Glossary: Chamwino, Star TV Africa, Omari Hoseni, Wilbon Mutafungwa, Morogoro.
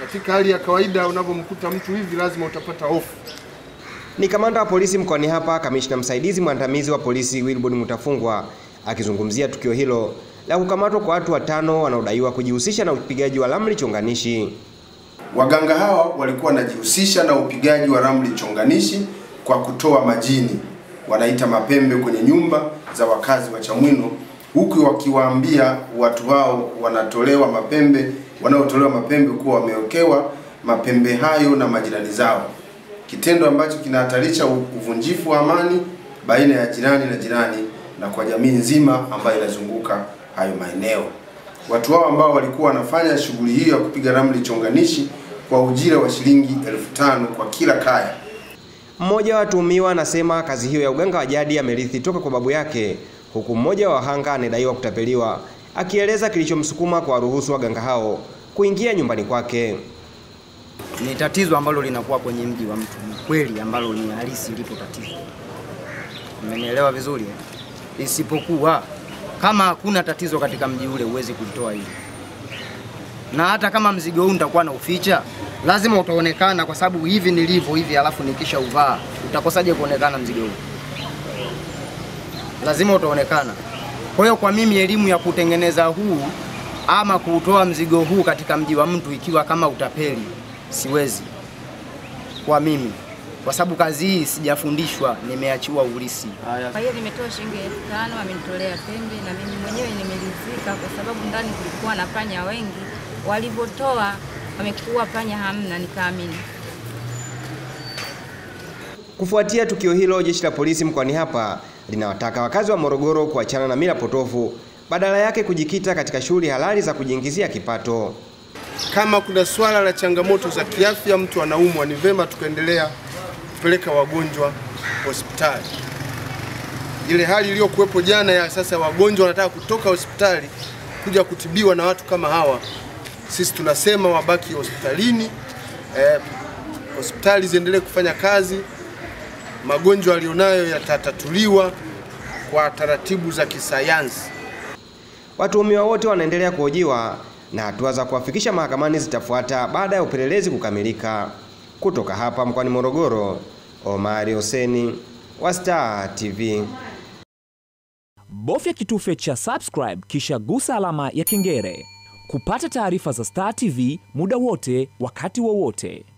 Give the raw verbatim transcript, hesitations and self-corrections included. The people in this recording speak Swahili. Katika hali ya kawaida unapomkuta mtu hivi lazima utapata hofu. Ni kamanda wa polisi mkoani hapa, kamishna msaidizi mwandamizi wa polisi Wilbon Mutafungwa akizungumzia tukio hilo la kukamatwa kwa watu watano wanaodaiwa kujihusisha na upigaji wa ramli chonganishi. Waganga hawa walikuwa wanajihusisha na upigaji wa ramli chonganishi kwa kutoa majini, wanaita mapembe, kwenye nyumba za wakazi wa Chamwino, huku wakiwaambia watu wao wanatolewa mapembe, wanaotolewa mapembe kuwa wameokewa mapembe hayo na majirani zao. Kitendo ambacho kinahatarisha uvunjifu wa amani baina ya jirani na jirani na kwa jamii nzima ambayo inazunguka hayo maeneo. Watu hao ambao walikuwa wanafanya shughuli hiyo ya kupiga ramli chonganishi kwa ujira wa shilingi elfu tano kwa kila kaya. Mmoja wa watuhumiwa anasema kazi hiyo ya uganga wa jadi amerithi toka kwa babu yake, huku mmoja wa wahanga anadaiwa kutapeliwa akieleza kilichomsukuma kwa ruhusu waganga hao kuingia nyumbani kwake. Ni tatizo ambalo linakuwa kwenye mji wa mtu kweli, ambalo ni halisi lipo tatizo. Mmenielewa vizuri? Isipokuwa kama hakuna tatizo katika mji ule uwezi kuitoa hili. Na hata kama mzigo huu utakuwa na uficha, lazima utaonekana, kwa sababu hivi nilivyo hivi alafu nikisha uvaa, utakosaje kuonekana mzigo huu? Lazima utaonekana. Kwa hiyo kwa mimi elimu ya kutengeneza huu ama kutoa mzigo huu katika mji wa mtu ikiwa kama utapeli, siwezi. Kwa mimi, kwa sababu kazi hii sijafundishwa, nimeachiwa urisi. Kwa hiyo nimetoa shilingi elfu tano amenitolea pembe na mimi mwenyewe nimeridhika, kwa sababu ndani kulikuwa na panya wengi, walivotoa wamekuwa panya hamna, nikaamini. Kufuatia tukio hilo, jeshi la polisi mkoani hapa linawataka wakazi wa Morogoro kuachana na mila potofu, badala yake kujikita katika shughuli halali za kujiingizia kipato. Kama kuna swala la changamoto za kiafya, mtu anaumwa, ni vema tukaendelea kupeleka wagonjwa hospitali. Ile hali iliyokuwepo jana ya sasa, wagonjwa wanataka kutoka hospitali kuja kutibiwa na watu kama hawa, sisi tunasema wabaki hospitalini, eh, hospitali ziendelee kufanya kazi, magonjwa walionayo yatatatuliwa kwa taratibu za kisayansi. Watuhumiwa wote wanaendelea kuhojiwa na hatua za kuwafikisha mahakamani zitafuata baada ya upelelezi kukamilika. Kutoka hapa mkoani Morogoro, Omari Hoseni wa Star T V. Bofya kitufe cha subscribe kisha gusa alama ya kengele kupata taarifa za Star T V muda wote, wakati wowote.